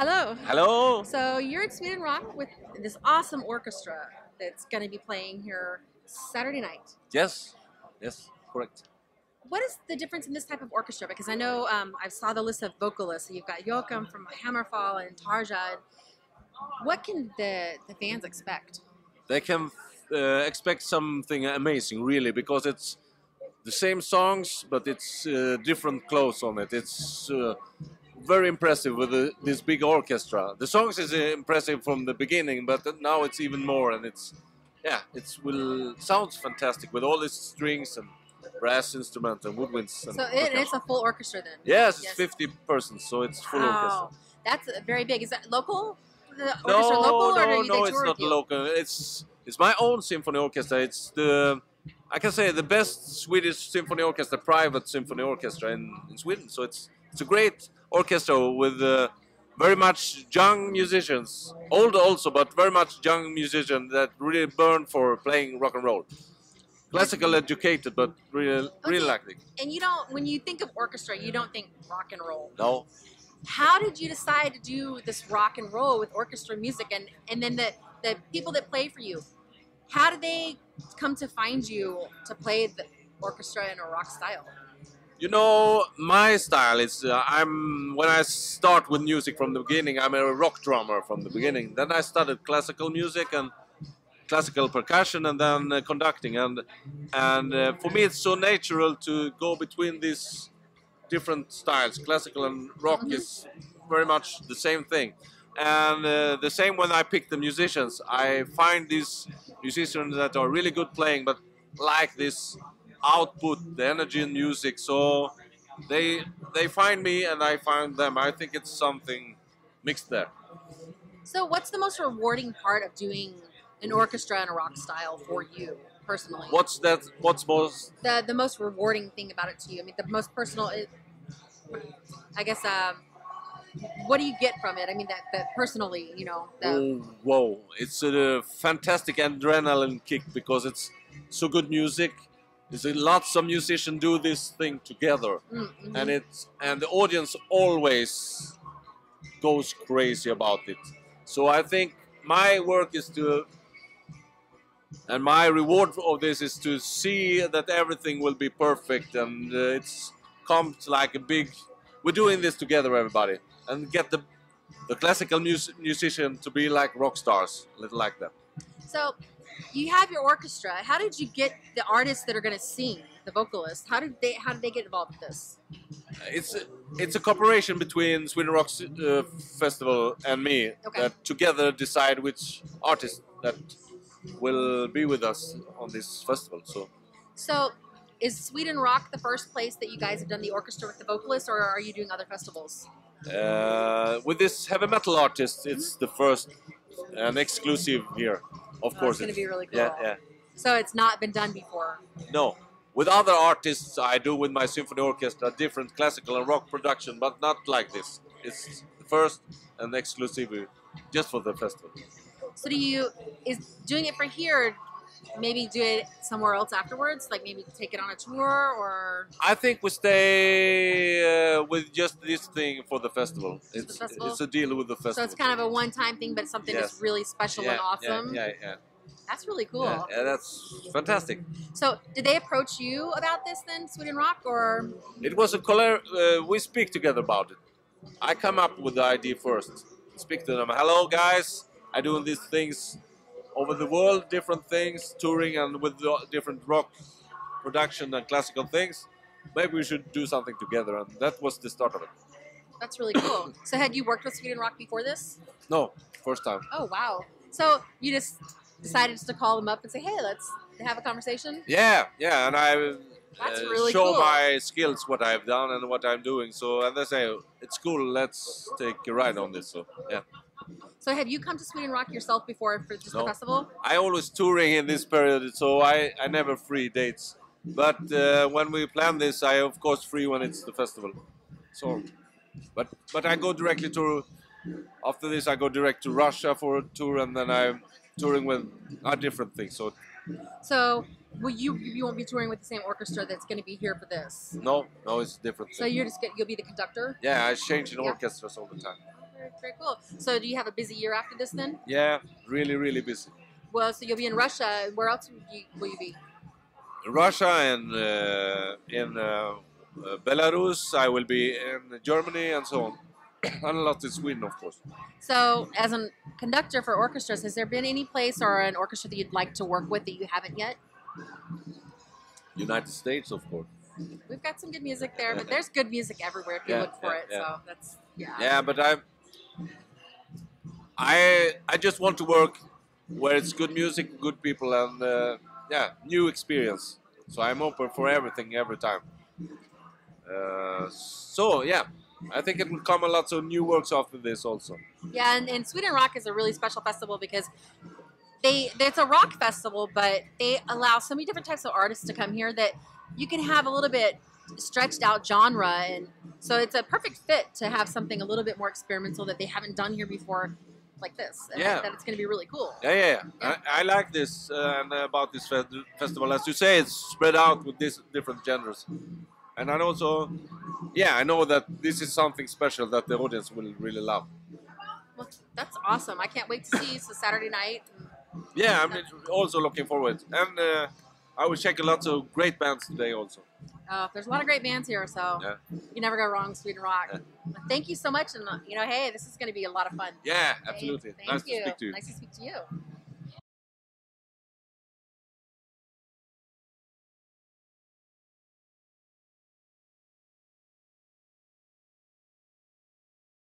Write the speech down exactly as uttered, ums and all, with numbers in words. Hello. Hello. So you're at Sweden Rock with this awesome orchestra that's going to be playing here Saturday night. Yes. Yes, correct. What is the difference in this type of orchestra? Because I know um, I saw the list of vocalists. So you've got Joakim from Hammerfall and Tarja. What can the, the fans expect? They can uh, expect something amazing, really, because it's the same songs, but it's uh, different clothes on it. It's... Uh, very impressive with the, this big orchestra. The songs is impressive from the beginning, but now it's even more, and it's yeah, it's will sounds fantastic with all these strings and brass instruments and woodwinds. And so it, it's a full orchestra then. Yes, yes, it's fifty persons, so it's full wow. orchestra. That's very big. Is that local? The orchestra no, local, no, or are you no, it's not local. It's it's my own symphony orchestra. It's the I can say the best Swedish symphony orchestra, private symphony orchestra in, in Sweden. So it's it's a great orchestra with uh, very much young musicians, old also, but very much young musicians that really burn for playing rock and roll. Classical educated, but really, okay. really like it. And you don't, when you think of orchestra, you don't think rock and roll. No. How did you decide to do this rock and roll with orchestra music, and and then the the people that play for you? How did they come to find you to play the orchestra in a rock style? You know, my style is, uh, I'm when I start with music from the beginning, I'm a rock drummer from the beginning. Then I started classical music and classical percussion, and then uh, conducting. And, and uh, for me, it's so natural to go between these different styles. Classical and rock is very much the same thing. And uh, the same when I pick the musicians. I find these musicians that are really good playing, but like this output, the energy in music, so they they find me and I find them. I think it's something mixed there. So what's the most rewarding part of doing an orchestra and a rock style for you personally? What's that? What's most the the most rewarding thing about it to you? I mean, the most personal is, I guess. Um, what do you get from it? I mean, that, that personally, you know. The... Oh, whoa! It's a fantastic adrenaline kick because it's so good music. There's lots of musicians do this thing together, mm-hmm. and it's and the audience always goes crazy about it. So I think my work is to, and my reward of this is to see that everything will be perfect, and uh, it's comes like a big. We're doing this together, everybody, and get the the classical mus musician to be like rock stars, a little like that. So. You have your orchestra. How did you get the artists that are going to sing, the vocalists? How did they How did they get involved with this? It's a, it's a cooperation between Sweden Rock uh, Festival and me okay. that together decide which artist that will be with us on this festival. So, so is Sweden Rock the first place that you guys have done the orchestra with the vocalists, or are you doing other festivals? Uh, with this heavy metal artist, it's mm-hmm. the first and exclusive here. Of oh, course, it's going to be really cool. Yeah, yeah. So it's not been done before. No, with other artists, I do with my symphony orchestra different classical and rock production, but not like this. It's the first and exclusive, just for the festival. So, do you is doing it for here? Maybe do it somewhere else afterwards, like maybe take it on a tour, or. I think we stay uh, with just this thing for the festival. It's, it's, the festival. It's a deal with the festival. So it's kind of a one-time thing, but something yes. that's really special yeah, and awesome. Yeah, yeah, yeah. That's really cool. Yeah, yeah, that's fantastic. So did they approach you about this then, Sweden Rock, or? It was a color. Uh, we speak together about it. I come up with the idea first. Speak to them. Hello, guys. I doing these things. Over the world, different things, touring and with the different rock production and classical things. Maybe we should do something together, and that was the start of it. That's really cool. So had you worked with Sweden Rock before this? No, first time. Oh, wow. So you just decided to call them up and say, hey, let's have a conversation? Yeah, yeah, and I uh, That's really show cool. my skills, what I've done and what I'm doing. So, and they say, it's cool, let's take a ride on this, so yeah. So have you come to Sweden Rock yourself before for just no. the festival? I always touring in this period, so I, I never free dates. But uh, when we plan this, I of course free when it's the festival. So, but but I go directly to after this I go direct to Russia for a tour, and then I'm touring with uh, different things. So, so will you you won't be touring with the same orchestra that's going to be here for this? No, no, it's different. So thing. You're just you'll be the conductor? Yeah, I change in yeah. orchestras all the time. Very, very cool. So do you have a busy year after this then? Yeah, really, really busy. Well, so you'll be in Russia. Where else will you be? Russia and uh, in uh, Belarus. I will be in Germany and so on. And a lot in Sweden, of course. So, as a conductor for orchestras, has there been any place or an orchestra that you'd like to work with that you haven't yet? United States, of course. We've got some good music there, but there's good music everywhere if you yeah, look for yeah, it. Yeah. So that's yeah. Yeah, but I, I, I just want to work where it's good music, good people, and uh, yeah, new experience. So I'm open for everything every time. Uh, so yeah. I think it will come a lot of new works after this also. Yeah, and, and Sweden Rock is a really special festival because they it's a rock festival, but they allow so many different types of artists to come here that you can have a little bit stretched out genre. And so it's a perfect fit to have something a little bit more experimental that they haven't done here before like this. And yeah. I think that it's going to be really cool. Yeah, yeah, yeah. yeah. I, I like this uh, and about this fe festival. As you say, it's spread out with these different genres. And I also, yeah, I know that this is something special that the audience will really love. Well, that's awesome. I can't wait to see you. So Saturday night. And yeah, I'm also looking forward. And uh, I will check a lot of great bands today also. Uh, there's a lot of great bands here, so yeah. you never go wrong, Sweden Rock. Yeah. Well, thank you so much. And, you know, hey, this is going to be a lot of fun. Yeah, absolutely. Hey, thank nice you. to speak to you. Nice to speak to you.